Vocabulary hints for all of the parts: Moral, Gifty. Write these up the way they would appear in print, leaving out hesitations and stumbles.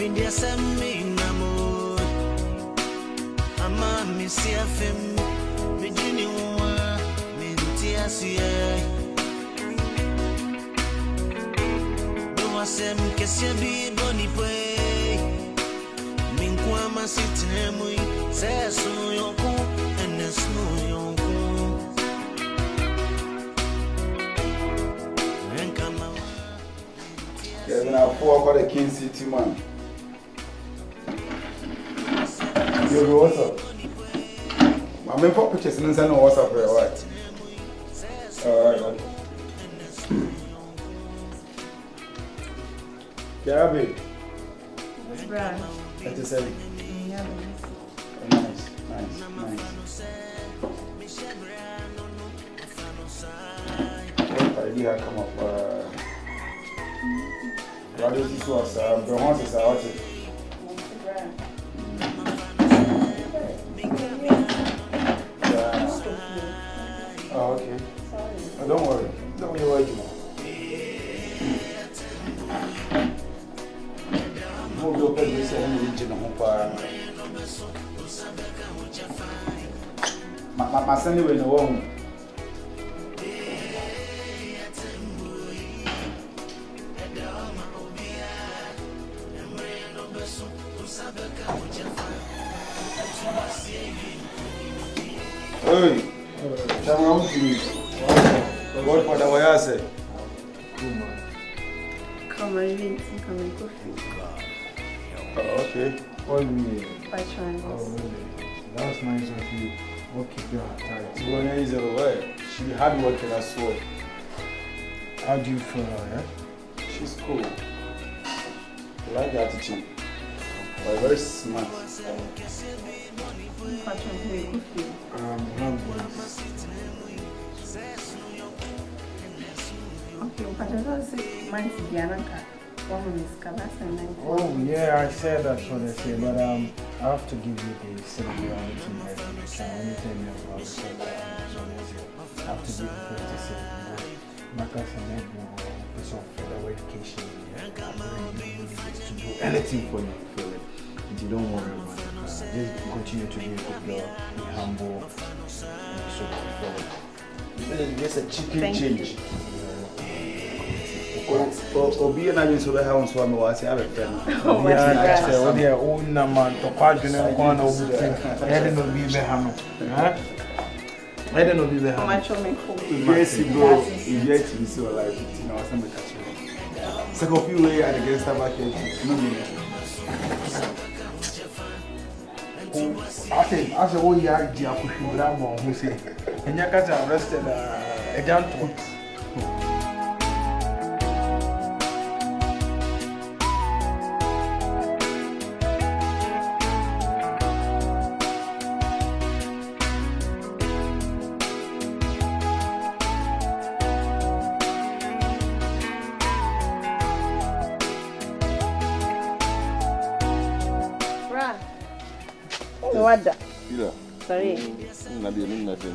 Mindia Sammy Namor Ama Missia Fem, Virginia, Mintia Sia. No, I said, Cassia be bonny way. Minquama sits in him, says so young, and there's no young. Even a four the King City man. You go what's up? My main purpose is not what's up for what. Alright. Gabby. What's brand? That is it. Yeah. Nice, nice, nice. What idea come up? What is this was? The horse is out. Oh, okay. Oh, don't worry. Don't be worried. Move your pen. You say I'm reaching home far. My son is in the room. Hey, Chama, what for the way I say? Come on, Vince, come and coffee. Okay. All me. By triangles. That's nice of you. Okay, girl. Right. When is away, she be hard working as well. How do you feel now, yeah? She's cool. I like her attitude. But very smart. Oh yeah, I said that's what I say, but I have to give you the similarity I have to give you the same. Because I need more piece of further education. I'm really to do anything for you, Philip. You don't worry about it. Just continue to be a good girl, be humble, and so forward. Just a chicken change. Obi na jinsi ba hawa nsuwa mwasi abe tena. Obiya na kese obiya una man toka jina kwa na obi tena. Heri no bi be hamu. I don't know if you have. Yes, you go. You get to be so alive. You know, I'm going to catch you. So, if you were at the guest back here, no minute. I think I said, oh, yeah, dear, you love more. Who say, and you got arrested a gentleman. Wada. Ila. Sorry. Nabi ni nafe.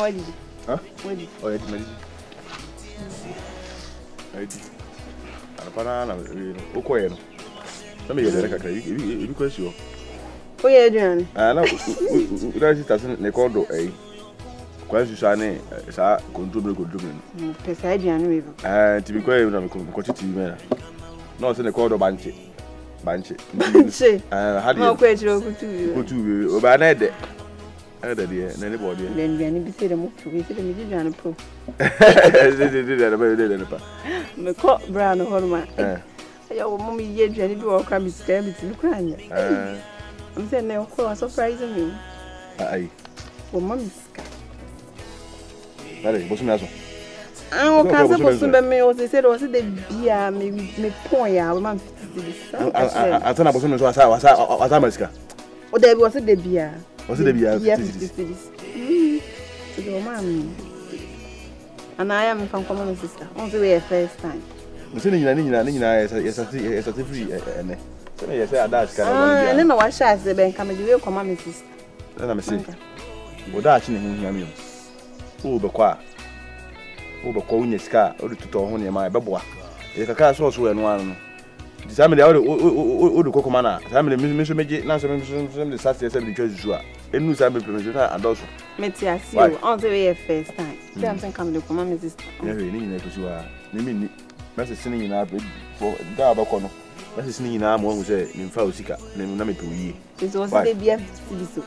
Wadi. Huh? Wadi. Oh, eti naji. Eti. Anapana na ukoye no. Nami yelele kakra. Ibi kwesi o. Oye Adrian. Ah na. Uraji tasen ne kodo eh. Kwesi sane sa control no. Pesa Adrian we. Ah, ti bi kwae na ko titi me na. No se ne kodo banche. Banche. Banche. How do you? No question. Kutu. Oba na ede. Ede die. Na ni body. Then we ni bi se dem kutu. We se dem ji jana pro. De pa. Me ko bra no horma. Ya wo mo mi ye dwani bi wo kra mi sika mi tinu kra anya. I'm saying na ko surprise me. Ai. Wo mo mi sika. Dale, bosu mi aso. Ah, o caso bosu be me o se do se de bia me pon ya wo ma I turn up on someone who has a mask. Oh, there was a debia. Was it a debia? Yes, and I am from common sister. On the way, first time. I'm saying, yes, I free. Yes, I dash. I don't know why she has been coming to your common sister. Then I'm saying, but that's in the meal. Oh, the choir. Oh, the corn is car, or to talk on your my baboa. Kaka so so eno anu. Disame de o de kokoma na. Disame de miso meje na so me Saturday se me choose joa. Enu disame permission na adoso. Me ti asi o on the way first time. Dem sen come de koma me sister. Na we ni na to wa. Me mi ni. Na se sini ni na for da ba kono. Na se sini ni na mo hu se me fa osika. Na me to yi. It was the beer biso.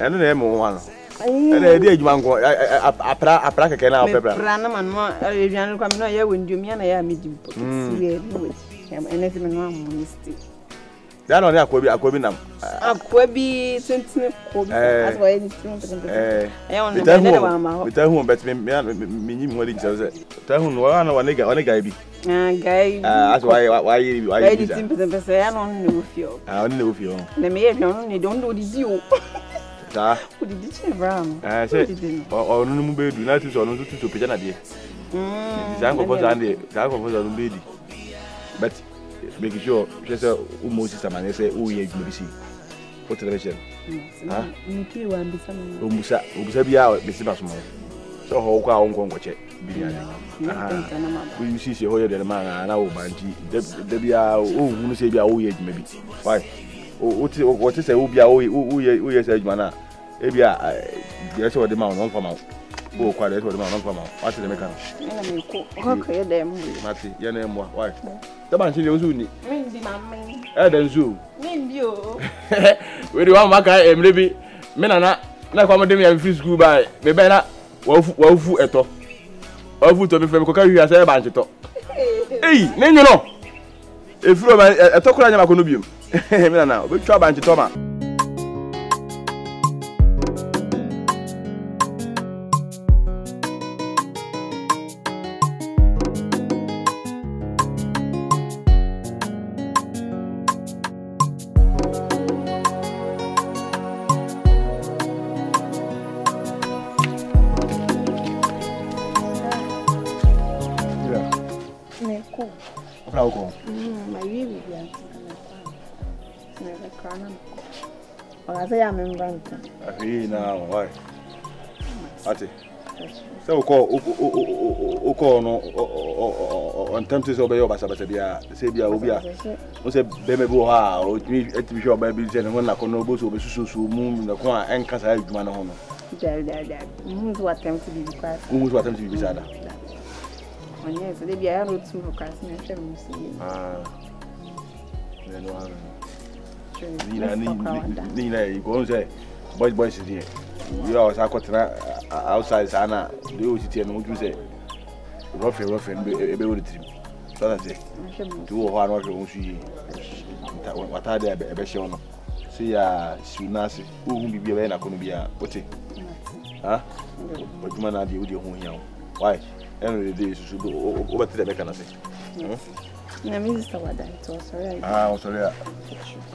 Enu na me ho anu. Ele dia jumango apra keke na opebra. Pra na man mo eduan kwa me na ya wendumi na ya meji pocket serious no. Ene se me no am mistake. Da no dia akwabi nam. Akwabi sentine kobi as why you think to. Eh on na wa ma ho. Beta hu bet me nyi mi ho de jose. Ta hu no wa na wa nega bi. Ah guy. Ah as why you do that. Beta ya no no fio. Ah on no fio. Na me ya no ni don't do this you. Ta o di diche bram eh se o no mu be du na tu so no tu to peja na de design composer no be di but make sure she say o mo si samane say o ye igbo bisi for television ha ni ki wa bi samane o musa bi ya be si ba so mo so ho kwa on kongo che bi ya o you see she ho ye de ma na o banji de bi ya o hu no se bi ya o ye igbo bi why what is a ubia who is a jmana? Ebia, that's what the man on from out. Oh, quite that's what the man on from out. What's the mechanic? Okay, them. Matty, your name, why? The man, she was only. Eden Zoo. Name you. Where do you want my guy and maybe Menana? Now come to me and free school by the better. Well, food at all. All food to be from Coca, you have a bunch of talk. Hey, name you know. If you are a talker, I'm going to be. Mira now, we try bunch toma. Why? Ati. So uko no on tempted to obey obasa basabia sebia obia. O se bemebo ha o ti show baby jene won na kono bo so be susu mu na kwa enka sa aduma na ho no. Da. Muzo attempt to be class. Muzo attempt to be sada. Onye se debia ya no tu class na che musi. Ah. Neno ha. Nina you go say boys is here. You always are caught outside Sana. They always sit here and do say rough and be with the team. So that's it. Do how and what you want to see. What are they be shown? See ya, Sunasi. Who be be na kono bia pote. Huh? But man are the who dey ho hia. Why? Every day so do over to the mechanic say. Na me sister wa die to sorry. Ah, sorry.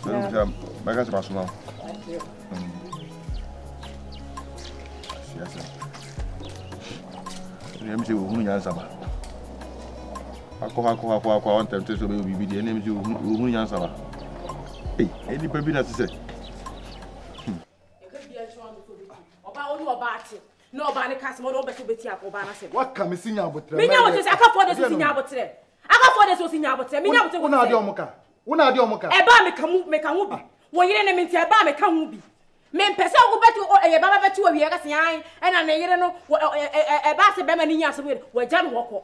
Let me back to personal. Yes. Let me see who you answer. Ako want them to be with the enemy who you answer. Hey, any baby that say. You could be a strong food. Oba onu oba ati. No oba ni cast mo do beto beti apo oba na se. What can me senior abotre? Me nyawo se aka for the senior abotre. Aka for the senior abotre. Me nyawo se ko. Una ade omuka. E ba me kan hu bi. Wo yire ne me ntia e ba me kan hu bi. Men pese ogu betu eye baba betu owi e gasan ena na yire no e ba se be ma ni nyaso we waja no woko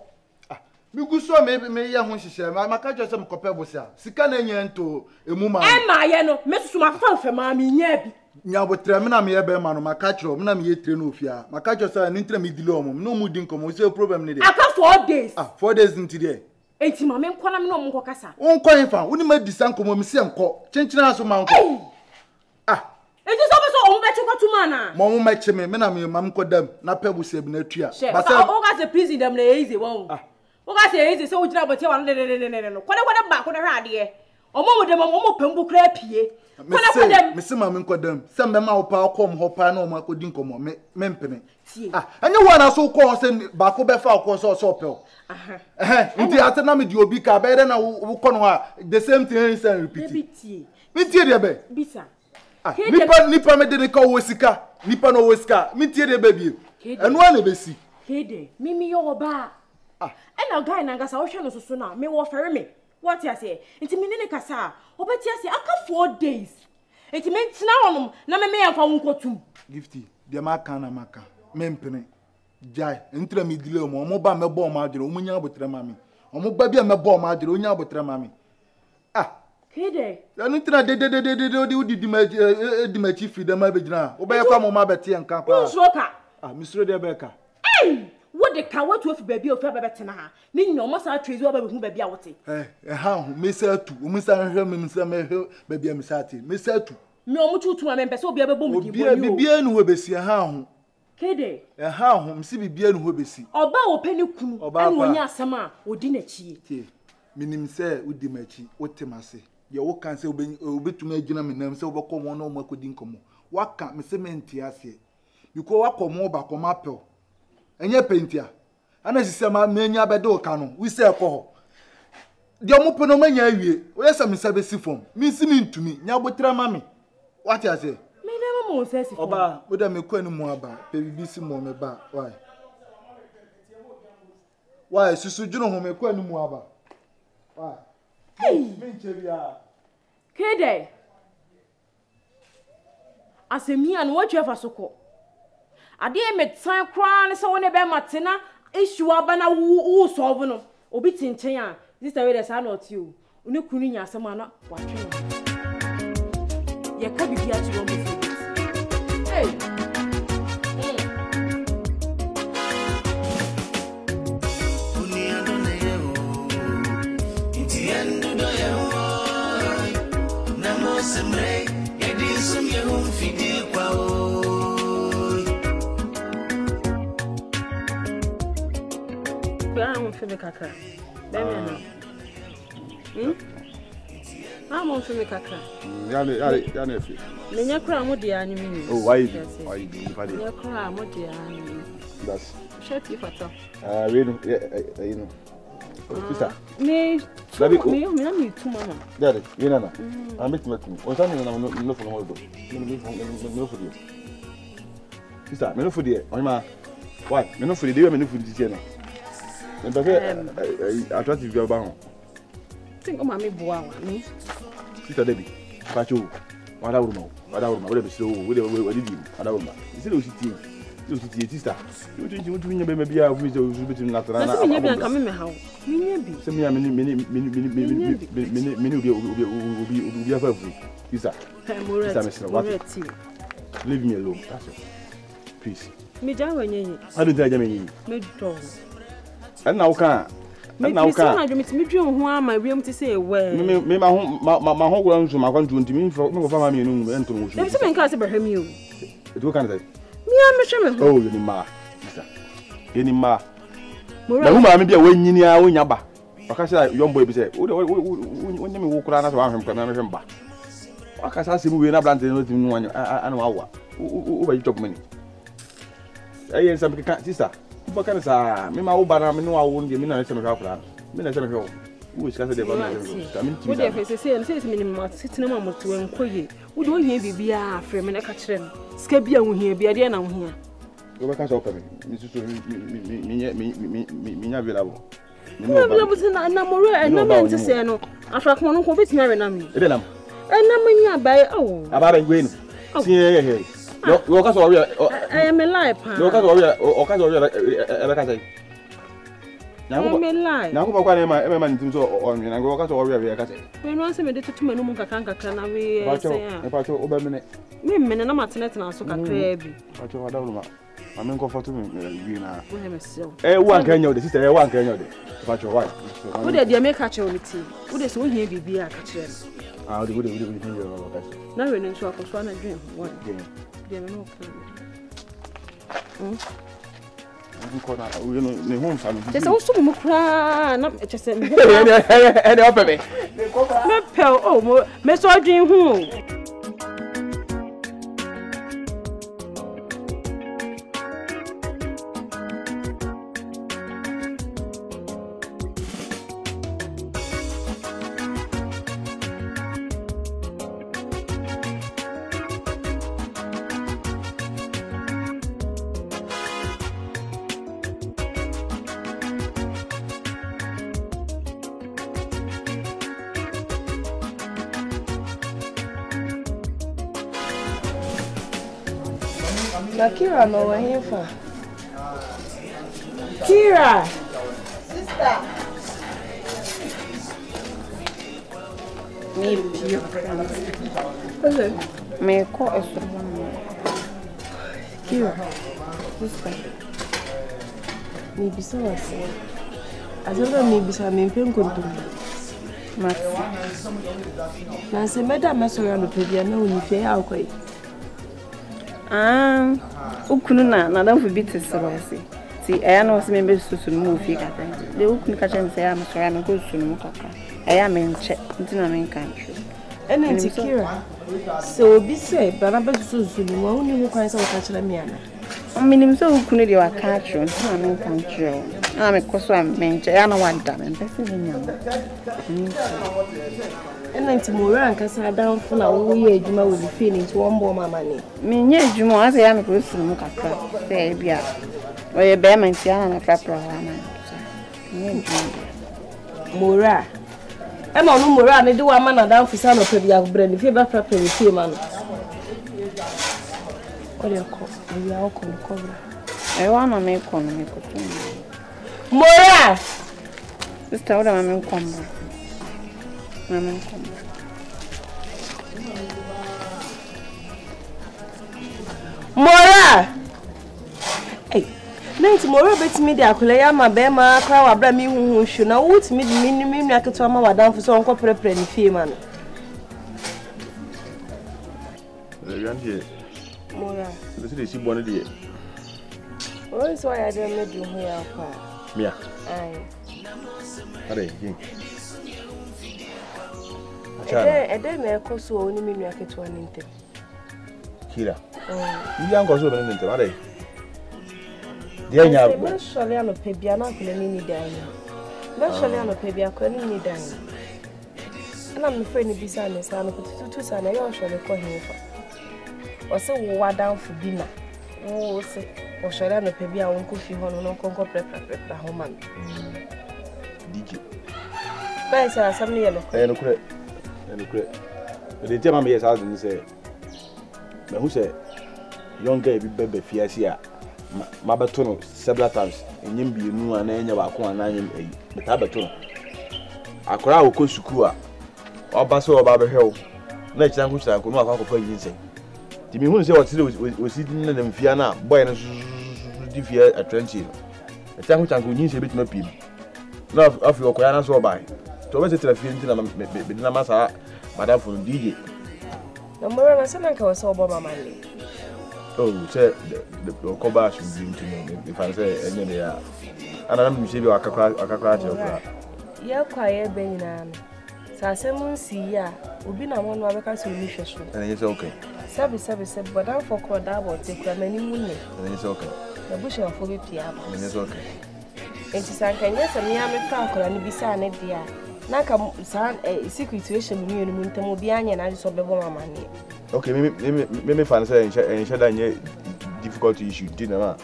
ah mi guso me ye ho hihye ma maka jose me kope bosia sika na nya nto emuma e ma ye no me susu ma fa ofe ma mi nya bi nya botre me na me ye be ma no maka chiro me na me ye tre no ofia maka jose ni ntre me dile omo no mu din komo se problem ni de aka 4 days ah 4 days nti de enti ma me nkona me no mo nkokasa wonko infa woni ma disan komo me se nko chenchira aso ma nko ah enti so me na me mam kodam na pebu seb na tua but o ga se prison dem na easy won o ga se easy so ujira botia wan de no kwada ba kwada hade omo dem omo pambu kra pie kwada me se mam nkodam se me ma opa akom hopa na omo akodi nkomo me mpeme ah anya wana so ko se ba ko be fa ko so opel aha nti ate na me di obi ka be de na wo ko no a the same thing say repeat me tie de be bisa ah nipa me de ne ko wosika nipa no wosika mi tie de baby enu an ebesi hede mimi yo ba Ah. And guy Nagas ocean so soon may offer me. What you say? It's a minicasa. Oh, but yes, I can 4 days. It means now, no man for Uncle too. Gifty, the Macana Maca, Mempene, Jai, Intramidio, Moba, my bomb, my dear, Munya with Ramami. Omobabia, my bomb, my dear, Unya with Ramami. Ah, Kide, and Intra did the Machifi, the Mabidna, Obeyacom, Mabati and Campa. Ah, Mr. Rebecca. Hey! What the cow to have baby of Fabertina? Meaning no must I treat over whom baby out. Eh, how, Miss Ertu, Miss Herman, Miss Baby Missati, Miss Ertu. No, two to a member so be a woman, be a bien who be see a hound. Kede, a hound, see bien who be see. Or bow penny coon, or bow summer, or dinner cheat. Minim say, would dimachi, what Timasi. Your work can say obey to my gentleman, so come on no more could income. What can't Miss Mentiasi? You call up or more back on my pill. And your painter. And as you say, my mania bedo canon, we say a call. The Moponomania, where's a Miss Abyssifon? Missing to me, now but mammy. What I say? May never more says, Oba, would I make any more about baby Bissy Mom about why? Why, Sister Juno, make any more about why? Hey, Kede. I say me and what you have a so I didn't make time crying, so on a bed, Martina, issue abana woo solve no. Obitin China, this way as I not you. No cunning as a man up watching. You can't be here to go with it. Hey! I'm on film kaka. Oh, why? Why that's. Shut you for talk. We know. Yeah, you know. Officer. Me. Me. Two mama. Daddy, you know I met you. On Sunday, I'm not for no you. Sister, me no for you. Onima. Why? Me no for you. Me no for you. I trust you are think of Mammy Boa, me. Sister Debbie, Pacho, Madame, whatever so, whatever we did, Madame. It's a little city. You think you would win a baby of me, so you would be nothing. I'm coming home. Maybe some minute will be a perfect. Is that leave me alone, please. Me down, I don't tell me. Me and now can I miss me who am my room to say well? May my home, my whole ground to my country to me for no family and to me. There's something cast about him. You do kind of me, I'm a shaman. Oh, you ma, any ma. Murama may be a win in your own yaba. Because I young boy said, oh, when you walk around around him, can I remember? I can't see moving up and nothing one an hour. Over you talk money. I hear something, sister. What can I say? Me my old banana, me no I own. Me na seme kaka. Me na seme kaka. Who is kasa de banana? Who dey face say? Me say me ni mat. Sit na ma motu en koye. Who do hear bibi a frame na kachrem? Ska bia wo hear bia de na wo hear. Go back kasa open me. Me so me nya vela bo. Me buti na moro en na me ntse no. Afra ko no ko beti na we na me. E de lam. En na me nya bai awo. Abara ngwe ni. Sin ye. No, because I am alive. No, because I am alive. There's also Mukra, not just any of it. Oh, Miss Audrey, who? Now Kira no one here for. Kira! Sister! Maybe you're pregnant. May I call a woman? Kira, sister. Maybe someone said. I don't know, maybe someone can do. Nancy, madam, I saw you on the paper. No, you feel how quite. Now don't forget to say. See, I know some members to move here. They will come catch and say, I'm sorry, I'm going to move. I am in check, in country. And then, Kira. So, be safe, but I'm better to soon. You only look at Miana. I mean, I'm so good at your catch, I'm in country. I'm a cosam man, I know what damn and that's in young. And then tomorrow, I can sit down for a whole year, you know, with the feelings one more money. Mean, yes, you know, as I am a good son, look at crap, say, be up. Or a bear, my son, and a crap, Mora. I'm on Mora, they do a man down for some of the young bread, if you ever crap with 2 months. What your cost? We are all covered. I want to make one, make a thing. Mora! Sister, what am I going to come back? I'm going to come back. Mora! Hey, now it's Mora, but me, the Akulaya, my bear, my crowd, I blame you, who should know what me, the minimum, I could tell my madame for some corporate friend, female. Mora, this is one of the. What is why I don't make you here? Mia. Aye. Hey, you. I don't make you so only me make it one inter. Kira. You are going to be an inter, are you? They are not. But surely I no pay biya na kule ni ni dani. But surely I no pay biya kule ni ni dani. And I'm afraid ni bisa ni sa no kututu sa na yo surely ko hinfa. Ose wo wa down for dinner. Wo se. Or shall I not pay a uncle if you want no conquer prep the home man? Did you? But I am yellow. I am correct. I am correct. But the gentleman is out and say, who said, young girl, baby, fiasia, Mabatono, several times, and you be new and any of our corn and the Tabaton. I cry, O Kosukua, or Basso or Barber Hill. Let's language I could not have a pregnancy. Timmy, who said what to do was sitting in Fiana, boy, and defier a trenching. A time which I could use a bit more people. Love of your Korean so by. Towards the field, Namasa, Madame Fundi. No more, my son was so bomb my lady. Oh, sir, the Coba should bring to me if I say any they are. And I'm receiving a crack. You're quiet, Beninam. Sassamoon, see ya, would be no one other country. And it's okay. Service, but I'm for called about take many money. And it's okay. The bush of Fobi Piab. And it's okay. And she sank and yes, a Miami Franco and be signed there. Naka san a secret situation, you and Muntamobian and I just saw the woman money. Okay, maybe fancy and shut down your difficulty issue, dinner.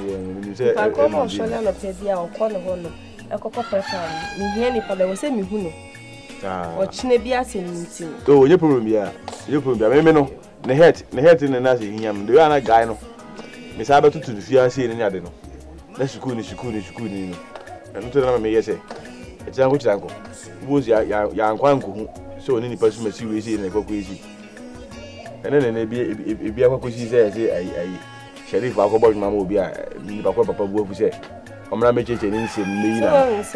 You say, I come on Sholan of Pedia or Corner, a copper person, Miani Father was semi Huno. Or Chinebia, Sintin. Oh, your problem, yeah. Your problem, Nehet in the Nazi, Yam, the Anna Gino. Miss Abbott to the fiancé in Yadino. That's you couldn't. And to me, yes, it's a good uncle. Who's young uncle, so any person may see you easy and go crazy. And then if you have a cushy say, I shall leave alcohol, mamma will be a papa will say. I'm not making any sense.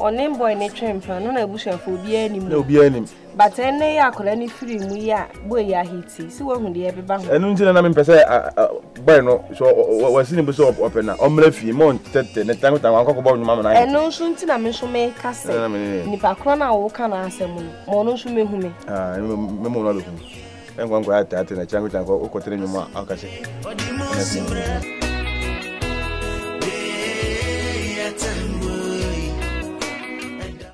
On name boy in a tramp, and I wish I would be any more be any. But any I could any free we are where he so when the every bank. And until I'm in Pesa, Berno, so was in the bosom of opera, Omrefi, Mont, and the time with our uncle born mamma. And no soon till I mention me castle. If I crown our can answer Mono Shume, whom I remember. And one quiet that in a chunk of uncle, Cotinum, Alcassi.